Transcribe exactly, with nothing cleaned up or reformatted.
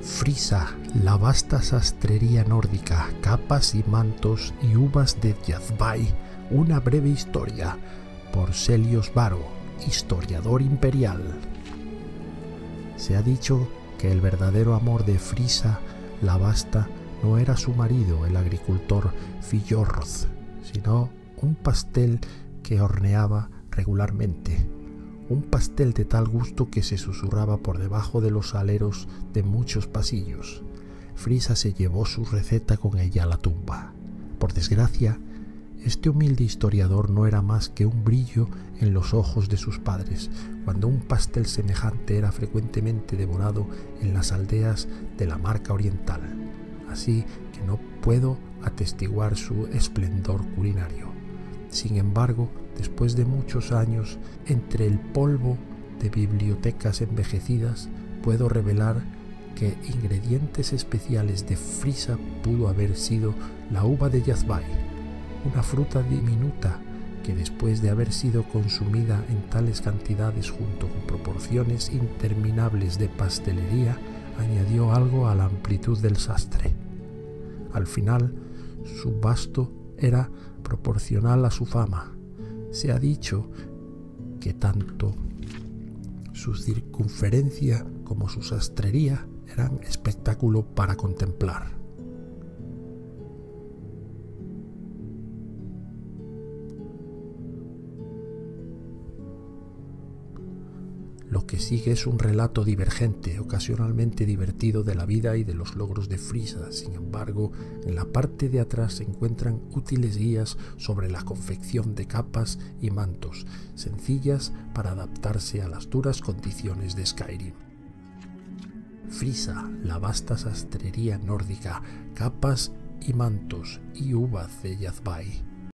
Fryssa, la vasta sastrería nórdica, capas y mantos y uvas de Jazbay, una breve historia, por Selios Varo, historiador imperial. Se ha dicho que el verdadero amor de Fryssa, la vasta, no era su marido, el agricultor Fillorz, sino un pastel que horneaba regularmente. Un pastel de tal gusto que se susurraba por debajo de los aleros de muchos pasillos. Fryssa se llevó su receta con ella a la tumba. Por desgracia, este humilde historiador no era más que un brillo en los ojos de sus padres, cuando un pastel semejante era frecuentemente devorado en las aldeas de la Marca Oriental. Así que no puedo atestiguar su esplendor culinario. Sin embargo, después de muchos años, entre el polvo de bibliotecas envejecidas, puedo revelar que ingredientes especiales de Fryssa pudo haber sido la uva de Jazbay, una fruta diminuta que después de haber sido consumida en tales cantidades junto con proporciones interminables de pastelería, añadió algo a la amplitud del sastre. Al final, su vasto era proporcional a su fama. Se ha dicho que tanto su circunferencia como su sastrería eran espectáculo para contemplar. Lo que sigue es un relato divergente, ocasionalmente divertido, de la vida y de los logros de Fryssa. Sin embargo, en la parte de atrás se encuentran útiles guías sobre la confección de capas y mantos, sencillas para adaptarse a las duras condiciones de Skyrim. Fryssa, la vasta sastrería nórdica, capas y mantos y uvas de Jazbay.